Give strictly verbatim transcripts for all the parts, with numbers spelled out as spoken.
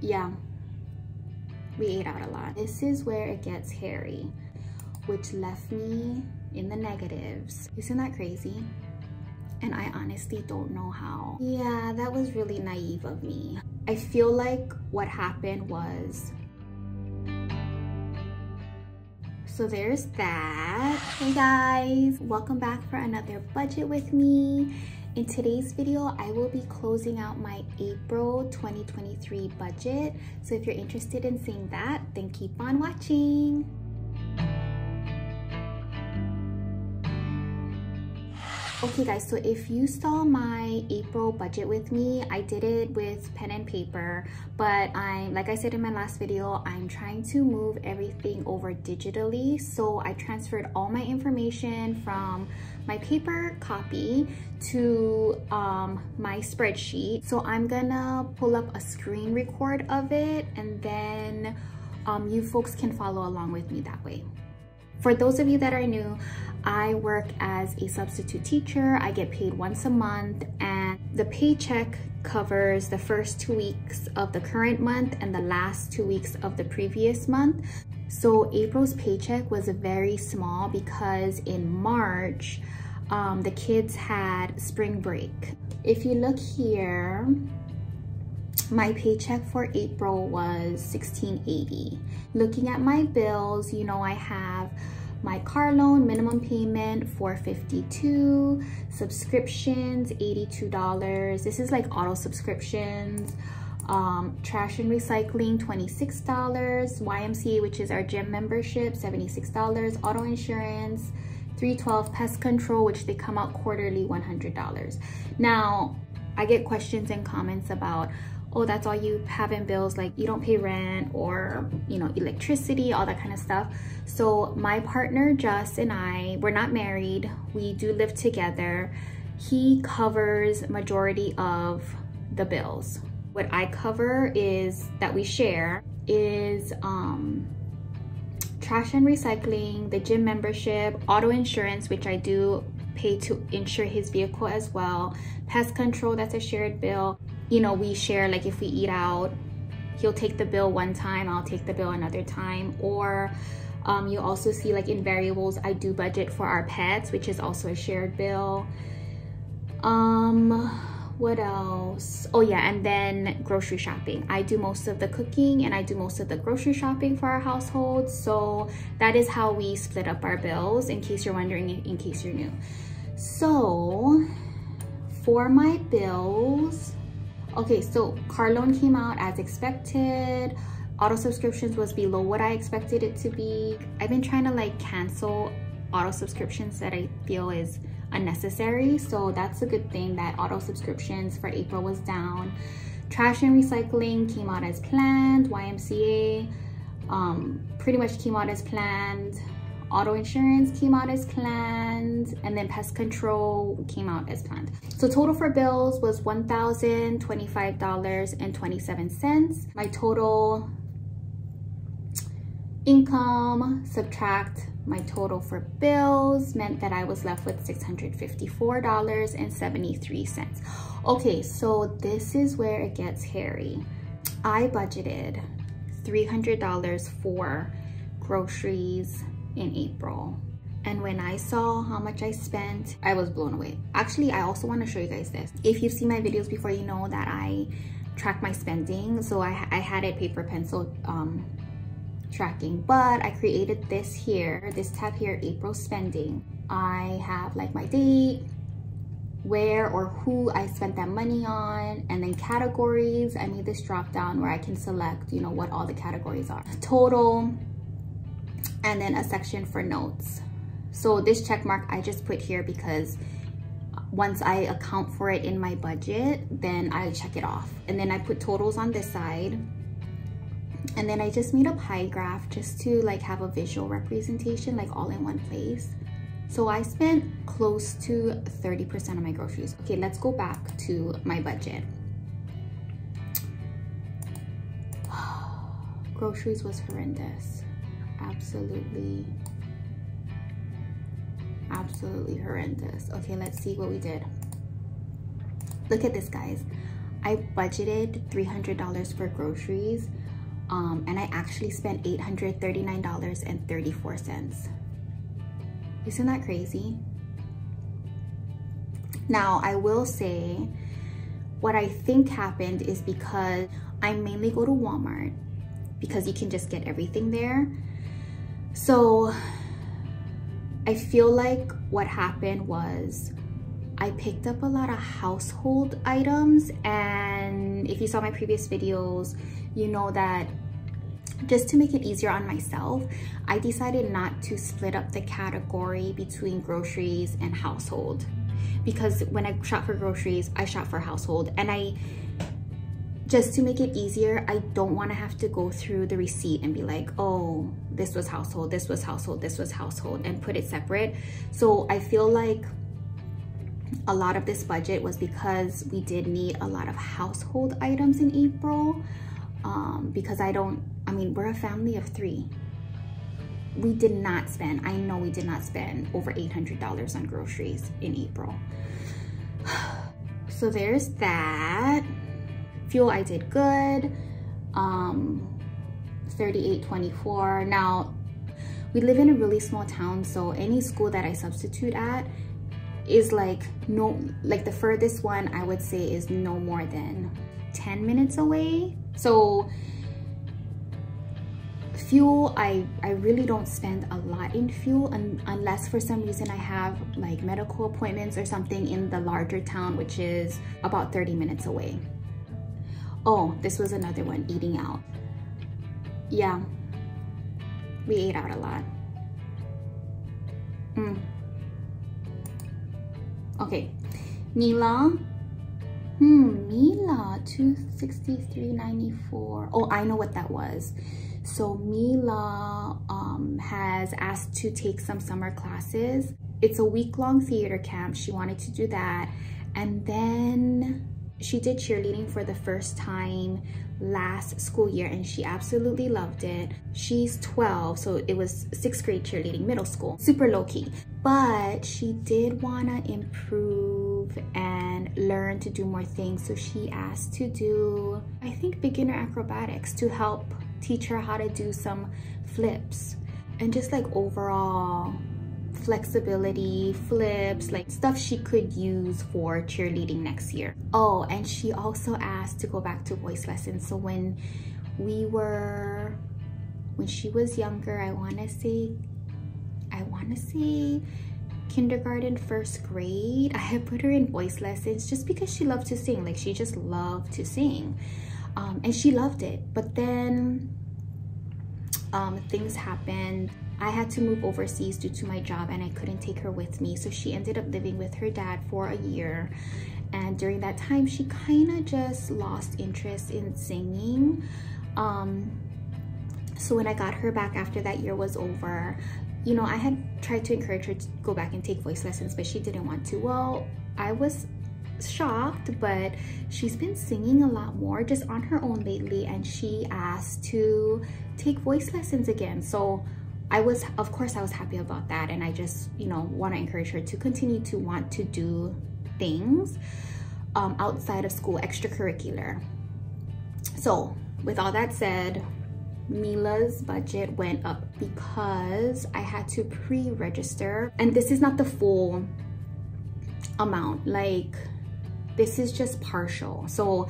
yeah, we ate out a lot. This is where it gets hairy, which left me in the negatives. Isn't that crazy? And I honestly don't know how. Yeah, that was really naive of me. I feel like what happened was, so there's that. Hey guys, welcome back for another budget with me. In today's video, I will be closing out my April twenty twenty-three budget. So if you're interested in seeing that, then keep on watching. Okay guys, so if you saw my April budget with me, I did it with pen and paper, but I'm, like I said in my last video, I'm trying to move everything over digitally. So I transferred all my information from my paper copy to um, my spreadsheet. So I'm gonna pull up a screen record of it, and then um, you folks can follow along with me that way. For those of you that are new, I work as a substitute teacher. I get paid once a month, and the paycheck covers the first two weeks of the current month and the last two weeks of the previous month. So April's paycheck was very small because in March, um, the kids had spring break. If you look here, my paycheck for April was sixteen eighty. Looking at my bills, you know, I have my car loan minimum payment four fifty-two, subscriptions eighty-two dollars. This is like auto subscriptions. Um, trash and recycling twenty-six dollars, Y M C A, which is our gym membership, seventy-six dollars, auto insurance three twelve, pest control, which they come out quarterly, one hundred dollars. Now, I get questions and comments about, oh, that's all you have in bills, like you don't pay rent or, you know, electricity, all that kind of stuff. So my partner Jess and I, we're not married, we do live together. He covers majority of the bills. What I cover is, that we share, is um, trash and recycling, the gym membership, auto insurance, which I do pay to insure his vehicle as well, pest control, that's a shared bill. You know, we share, like if we eat out, he'll take the bill one time, I'll take the bill another time. Or um, you also see, like in variables, I do budget for our pets, which is also a shared bill. Um, what else? Oh yeah, and then grocery shopping. I do most of the cooking and I do most of the grocery shopping for our household. So that is how we split up our bills, in case you're wondering, in case you're new. So for my bills, okay, so car loan came out as expected. Auto subscriptions was below what I expected it to be. I've been trying to like cancel auto subscriptions that I feel is unnecessary. So that's a good thing that auto subscriptions for April was down. Trash and recycling came out as planned. Y M C A um, pretty much came out as planned. Auto insurance came out as planned, and then pest control came out as planned. So total for bills was one thousand twenty-five dollars and twenty-seven cents. My total income subtract my total for bills meant that I was left with six hundred fifty-four dollars and seventy-three cents. Okay, so this is where it gets hairy. I budgeted three hundred dollars for groceries in April, and when I saw how much I spent, I was blown away. Actually, I also want to show you guys this. If you've seen my videos before, you know that I track my spending. So I, I had a paper pencil um, tracking, but I created this here, this tab here, April spending. I have like my date, where or who I spent that money on, and then categories. I made this drop down where I can select, you know, what all the categories are. Total, and then a section for notes. So this check mark I just put here because once I account for it in my budget, then I check it off. And then I put totals on this side. And then I just made a pie graph just to like have a visual representation, like all in one place. So I spent close to thirty percent of my groceries. Okay, let's go back to my budget. Groceries was horrendous. Absolutely, absolutely horrendous. Okay, let's see what we did. Look at this, guys. I budgeted three hundred dollars for groceries, um, and I actually spent eight hundred thirty-nine dollars and thirty-four cents. Isn't that crazy? Now, I will say what I think happened is because I mainly go to Walmart because you can just get everything there. So I feel like what happened was I picked up a lot of household items, and if you saw my previous videos, you know that just to make it easier on myself, I decided not to split up the category between groceries and household, because when I shop for groceries, I shop for household, and I just to make it easier, I don't want to have to go through the receipt and be like, oh, this was household, this was household, this was household, and put it separate. So I feel like a lot of this budget was because we did need a lot of household items in April, um, because I don't, I mean, we're a family of three. We did not spend, I know we did not spend over eight hundred dollars on groceries in April. So there's that. Fuel, I did good, um, thirty-eight twenty-four. Now, we live in a really small town, so any school that I substitute at is like no, like the furthest one I would say is no more than ten minutes away. So fuel, I, I really don't spend a lot in fuel, un unless for some reason I have like medical appointments or something in the larger town, which is about thirty minutes away. Oh, this was another one, eating out. Yeah, we ate out a lot. Mm. Okay, Mila, hmm, Mila, two sixty-three ninety-four. Oh, I know what that was. So Mila um, has asked to take some summer classes. It's a week-long theater camp. She wanted to do that. And then she did cheerleading for the first time last school year, and she absolutely loved it. She's twelve, so it was sixth grade cheerleading, middle school, super low-key, but she did wanna improve and learn to do more things, so she asked to do, I think, beginner acrobatics to help teach her how to do some flips and just like overall flexibility, flips, like stuff she could use for cheerleading next year. Oh, and she also asked to go back to voice lessons. So when we were, when she was younger, I want to say, I want to say kindergarten, first grade, I had put her in voice lessons just because she loved to sing. Like she just loved to sing, um, and she loved it. But then um, things happened. I had to move overseas due to my job, and I couldn't take her with me, so she ended up living with her dad for a year. And during that time, she kind of just lost interest in singing. Um, so when I got her back after that year was over, you know, I had tried to encourage her to go back and take voice lessons, but she didn't want to. Well, I was shocked, but she's been singing a lot more just on her own lately, and she asked to take voice lessons again. So I was, of course, I was happy about that, and I just, you know, want to encourage her to continue to want to do things um, outside of school, extracurricular. So with all that said, Mila's budget went up because I had to pre-register, and this is not the full amount, like this is just partial. So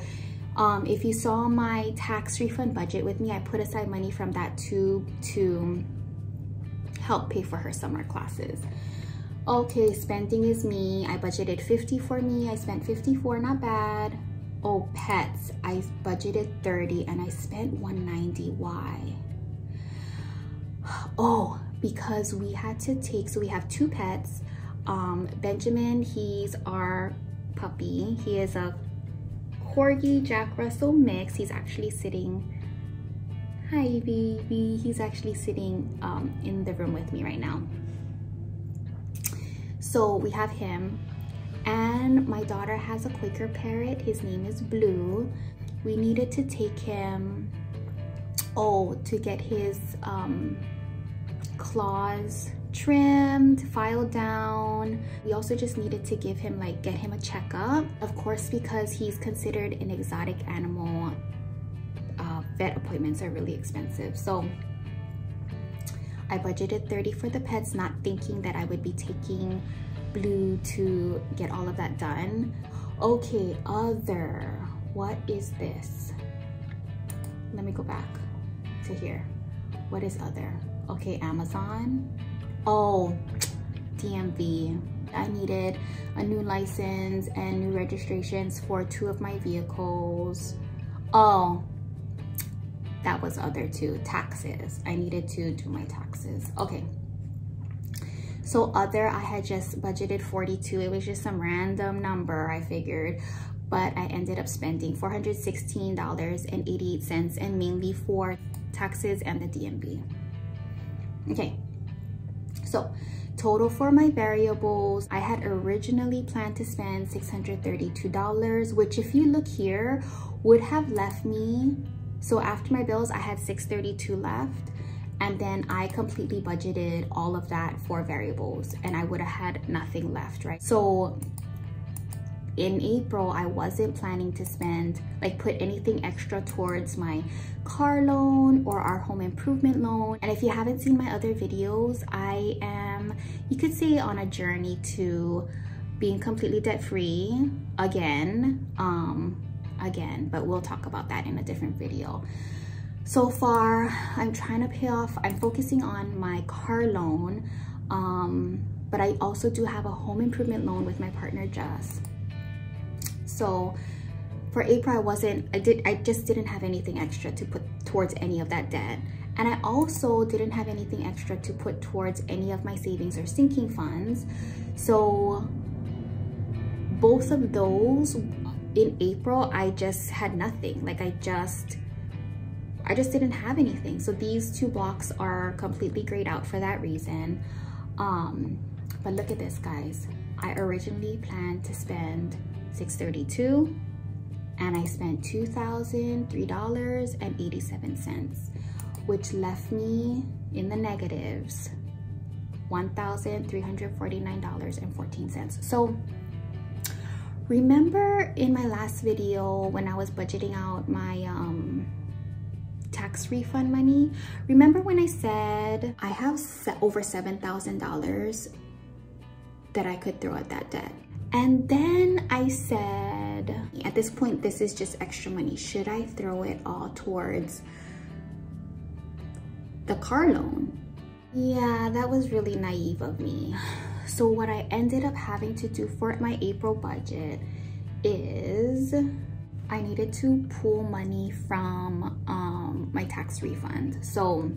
um, if you saw my tax refund budget with me, I put aside money from that to to help pay for her summer classes. Okay, spending is me. I budgeted fifty for me. I spent fifty-four, not bad. Oh, pets. I budgeted thirty and I spent one ninety. Why? Oh, because we had to take, so we have two pets. Um, Benjamin, he's our puppy. He is a Corgi Jack Russell mix. He's actually sitting Hi baby, he's actually sitting um, in the room with me right now. So we have him, and my daughter has a Quaker parrot. His name is Blue. We needed to take him, oh, to get his um, claws trimmed, filed down. We also just needed to give him like get him a checkup, of course, because he's considered an exotic animal. Uh, vet appointments are really expensive, so I budgeted thirty for the pets, not thinking that I would be taking Blue to get all of that done. Okay, other, what is this? Let me go back to here. What is other? Okay, Amazon. Oh, D M V. I needed a new license and new registrations for two of my vehicles. Oh, that was other too, taxes. I needed to do my taxes. Okay. So other, I had just budgeted forty-two. It was just some random number, I figured, but I ended up spending four hundred sixteen dollars and eighty-eight cents, and mainly for taxes and the D M V. Okay, so total for my variables, I had originally planned to spend six hundred thirty-two dollars, which if you look here, would have left me, so after my bills, I had six hundred thirty-two dollars left, and then I completely budgeted all of that for variables, and I would have had nothing left, right? So in April, I wasn't planning to spend, like put anything extra towards my car loan or our home improvement loan. And if you haven't seen my other videos, I am, you could say, on a journey to being completely debt-free again, um, again, but we'll talk about that in a different video. So far, I'm trying to pay off, I'm focusing on my car loan, um, but I also do have a home improvement loan with my partner, Jess. So for April, I wasn't, I did, I just didn't have anything extra to put towards any of that debt. And I also didn't have anything extra to put towards any of my savings or sinking funds. So both of those in April, I just had nothing. Like I just, I just didn't have anything. So these two blocks are completely grayed out for that reason. Um, but look at this, guys. I originally planned to spend six hundred thirty-two dollars, and I spent two thousand three dollars and eighty-seven cents, which left me in the negatives one thousand three hundred forty-nine dollars and fourteen cents. So remember in my last video when I was budgeting out my um, tax refund money, remember when I said I have over seven thousand dollars that I could throw at that debt? And then I said, at this point, this is just extra money. Should I throw it all towards the car loan? Yeah, that was really naive of me. So what I ended up having to do for my April budget is I needed to pull money from um, my tax refund. So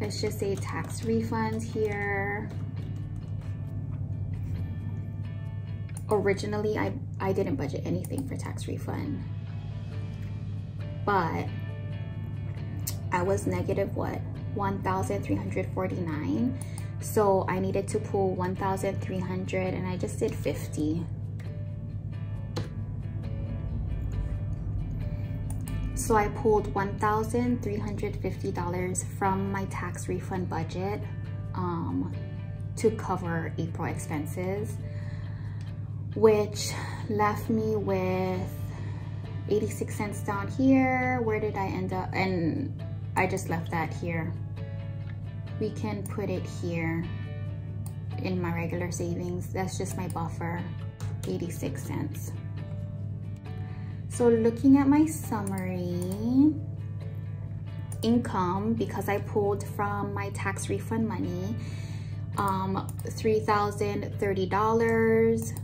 let's just say tax refund here. Originally, I, I didn't budget anything for tax refund, but I was negative what? one thousand three hundred forty-nine. So I needed to pull one thousand three hundred, and I just did fifty. So I pulled one thousand three hundred fifty dollars from my tax refund budget um, to cover April expenses, which left me with eighty-six cents down here. Where did I end up? And I just left that here. We can put it here in my regular savings. That's just my buffer, eighty-six cents. So looking at my summary, income, because I pulled from my tax refund money, um, three thousand thirty dollars.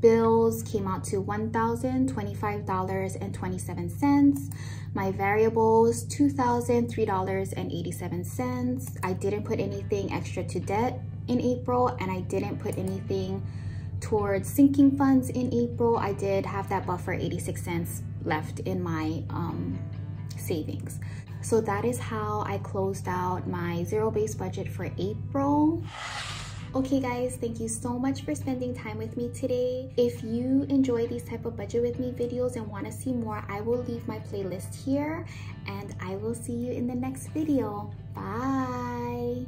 Bills came out to one thousand twenty-five dollars and twenty-seven cents. My variables, two thousand three dollars and eighty-seven cents. I didn't put anything extra to debt in April, and I didn't put anything towards sinking funds in April. I did have that buffer, eighty-six cents left in my um, savings. So that is how I closed out my zero-based budget for April. Okay guys, thank you so much for spending time with me today. If you enjoy these type of budget with me videos and want to see more, I will leave my playlist here, and I will see you in the next video. Bye!